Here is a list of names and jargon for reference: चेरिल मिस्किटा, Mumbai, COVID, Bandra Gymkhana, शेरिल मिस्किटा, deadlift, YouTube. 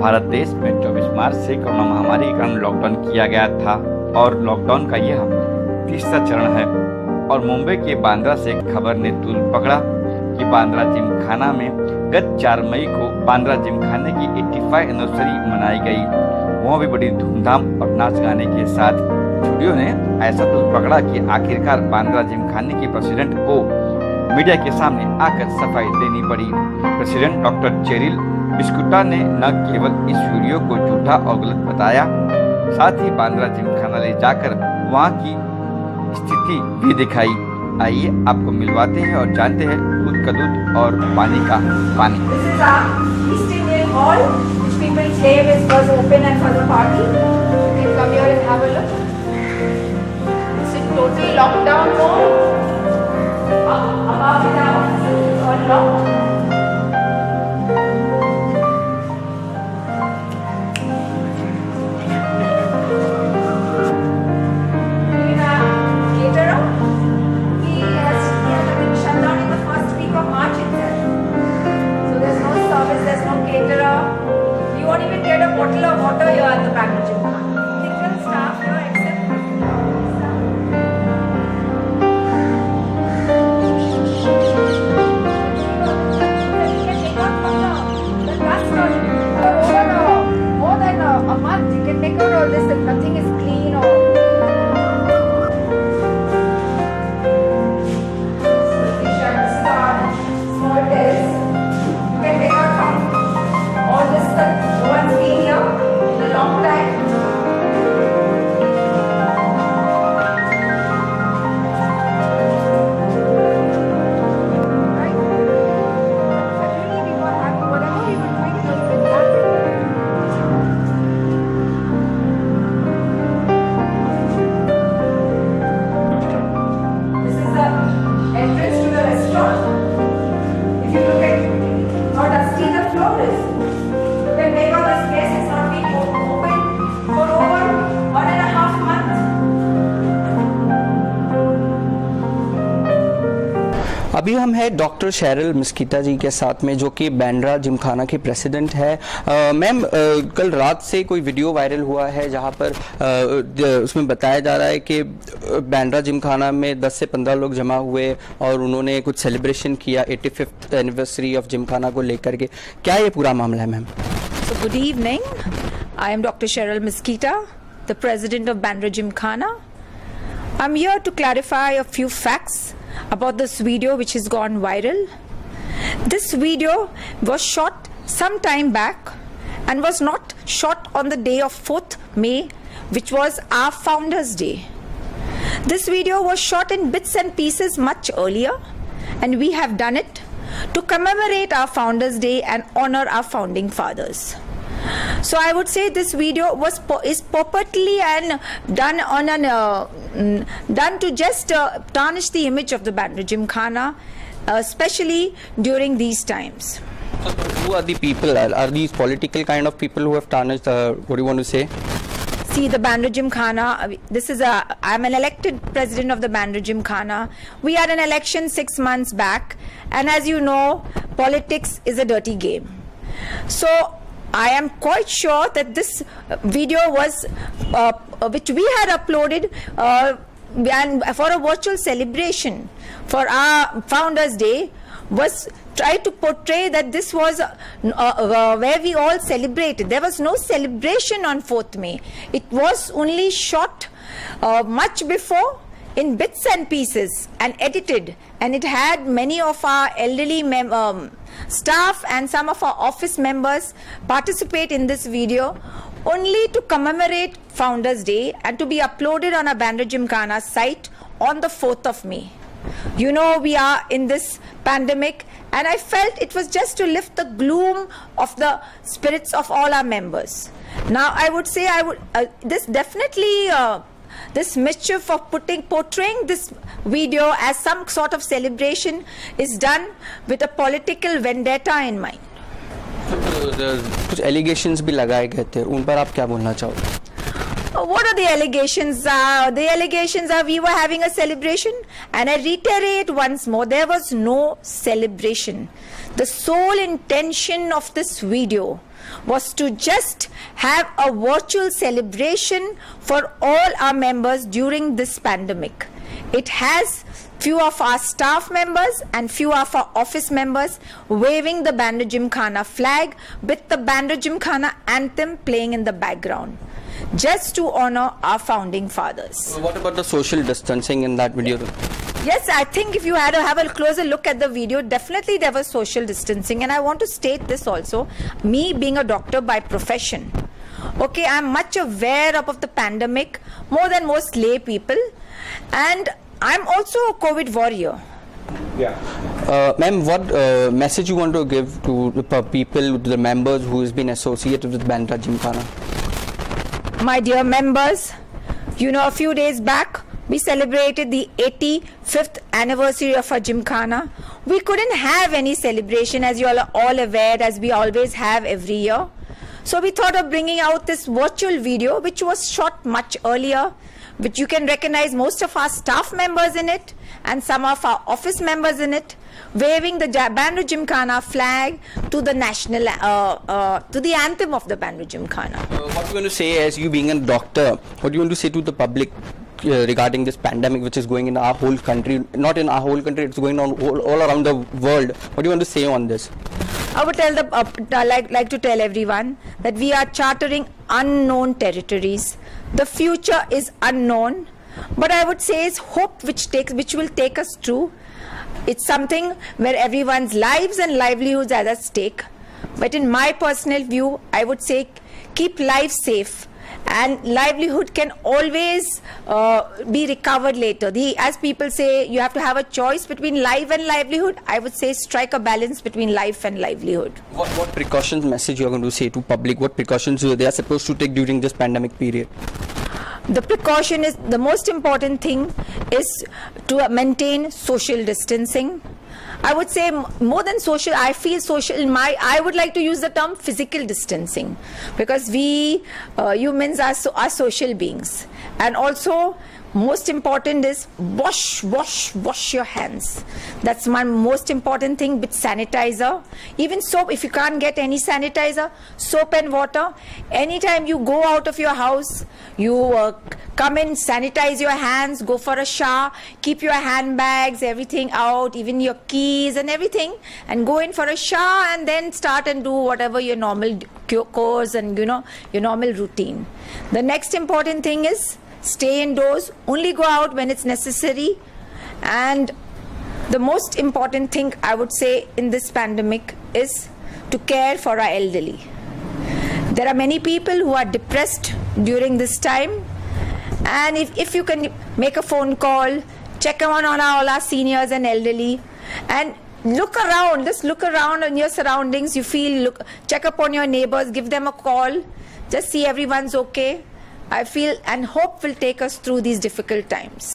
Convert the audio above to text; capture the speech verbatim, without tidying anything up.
भारत देश में चौबीस मार्च से कोरोना महामारी के कारण लॉकडाउन किया गया था और लॉकडाउन का यह तीसरा चरण है। और मुंबई के बांद्रा से खबर ने तूल पकड़ा कि बांद्रा जिमखाना में गत चार मई को बांद्रा जिमखाने की पचासवीं एनिवर्सरी मनाई गई, वह भी बड़ी धूमधाम और नाच गाने के साथ। स्टूडियो ने ऐसा तूल पकड़ा कि आखिरकार बांद्रा जिमखाने के प्रेसिडेंट को मीडिया के सामने आकर सफाई देनी पड़ी। प्रेसिडेंट डॉक्टर चेरिल मिस्किटा ने न केवल इस वीडियो को झूठा और गलत बताया, साथ ही बांद्रा जिमखाना ले जाकर वहां की स्थिति भी दिखाई। आइए आपको मिलवाते हैं और जानते हैं दूध का दूध और पानी का पानी। This अभी हम है डॉक्टर शेरिल मिस्किटा जी के साथ में, जो कि बांद्रा जिमखाना की प्रेसिडेंट है। मैम, कल रात से कोई वीडियो वायरल हुआ है जहां पर आ, उसमें बताया जा रहा है कि बांद्रा जिमखाना में दस से पंद्रह लोग जमा हुए और उन्होंने कुछ सेलिब्रेशन किया पचासवीं एनिवर्सरी ऑफ जिमखाना को लेकर के। क्या ये पूरा मामला है ma'am? So good evening, I am doctor शेरिल मिस्किटा, the president of Bandra Gymkhana. I am here to clarify a few facts about this video which has gone viral. This video was shot some time back and was not shot on the day of fourth May, which was our Founders Day. This video was shot in bits and pieces much earlier, and we have done it to commemorate our Founders Day and honor our founding fathers. So I would say this video was is purportedly and done on an uh, done to just uh, tarnish the image of the Bandra Gymkhana, uh, especially during these times. So who are the people? Are these political kind of people who have tarnished? Uh, what do you want to say? See, the Bandra Gymkhana, this is a, I'm an elected president of the Bandra Gymkhana. We had an election six months back, and as you know, politics is a dirty game. So I am quite sure that this video was, uh, which we had uploaded uh, and for a virtual celebration for our Founders Day, was tried to portray that this was uh, uh, where we all celebrated. There was no celebration on fourth May. It was only shot uh, much before, in bits and pieces and edited, and it had many of our elderly mem um, staff and some of our office members participate in this video only to commemorate Founders Day and to be uploaded on a Bandra Gymkhana site on the fourth of May. You know, we are in this pandemic, and I felt it was just to lift the gloom of the spirits of all our members. Now I would say I would uh, this definitely uh, this mischief of putting portraying this video as some sort of celebration is done with a political vendetta in mind. कुछ allegations भी लगाए गए थे, उन पर आप क्या बोलना चाहोगे? What are the allegations? Uh, the allegations are we were having a celebration, and I reiterate once more, there was no celebration. The sole intention of this video was to just have a virtual celebration for all our members during this pandemic. It has few of our staff members and few of our office members waving the Bandra Gymkhana flag with the Bandra Gymkhana anthem playing in the background, just to honor our founding fathers. What about the social distancing in that video? Yes, I think if you had to have a closer look at the video, definitely there was social distancing. And I want to state this also, me being a doctor by profession, okay, I'm much aware of the pandemic, more than most lay people. And I'm also a COVID warrior. Yeah. Uh, Ma'am, what uh, message you want to give to the people, to the members who has been associated with Bandra Gymkhana? My dear members, you know, a few days back, we celebrated the eighty-fifth anniversary of our Gymkhana. We couldn't have any celebration, as you all are all aware, as we always have every year. So we thought of bringing out this virtual video, which was shot much earlier, which you can recognize most of our staff members in it and some of our office members in it, waving the Bandra Gymkhana flag to the national, uh, uh, to the anthem of the Bandra Gymkhana. Uh, what do you want to say, as you being a doctor, what do you want to say to the public uh, regarding this pandemic which is going in our whole country, not in our whole country, it's going on all, all around the world. What do you want to say on this? I would tell the, uh, like, like to tell everyone that we are chartering unknown territories. The future is unknown, but I would say is hope which takes, which will take us through. It's something where everyone's lives and livelihoods are at stake. But in my personal view, I would say keep life safe, and livelihood can always uh, be recovered later. The, as people say, you have to have a choice between life and livelihood. I would say strike a balance between life and livelihood. What, what precautions message you are going to say to public? What precautions they are supposed to take during this pandemic period? The precaution is, the most important thing is to maintain social distancing. I would say more than social, I feel social, in my, I would like to use the term physical distancing, because we uh, humans are, so, are social beings. And also, most important is wash, wash, wash your hands. That's my most important thing, with sanitizer. Even soap, if you can't get any sanitizer, soap and water. Anytime you go out of your house, you uh, come in, sanitize your hands, go for a shower, keep your handbags, everything out, even your keys and everything, and go in for a shower and then start and do whatever your normal course and, you know, your normal routine. The next important thing is stay indoors, only go out when it's necessary. And the most important thing I would say in this pandemic is to care for our elderly. There are many people who are depressed during this time. And if, if you can make a phone call, check on all our, all our seniors and elderly, and look around, just look around on your surroundings. You feel, look, check upon your neighbors, give them a call, just see everyone's okay. I feel, and hope will take us through these difficult times.